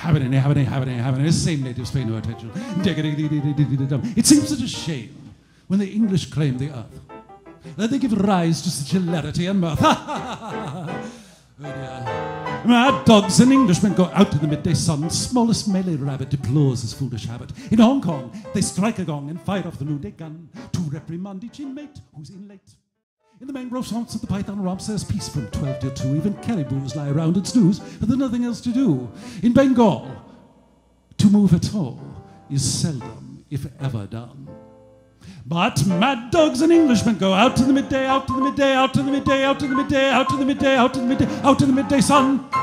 Havane. The same natives pay no attention. It seems such a shame when the English claim the earth that they give rise to such hilarity and mirth. Mad dogs and Englishmen go out in the midday sun. Smallest melee rabbit deplores his foolish habit. In Hong Kong, they strike a gong and fire off the noonday gun to reprimand each inmate who's in late. In the mangrove swamps of the python romps, there's peace from 12 till 2. Even caribous lie around and snooze, but there's nothing else to do. In Bengal, to move at all is seldom, if ever, done. But mad dogs and Englishmen go out to the midday, out to the midday, out to the midday, out to the midday, out to the midday, out to the midday, out to the midday sun.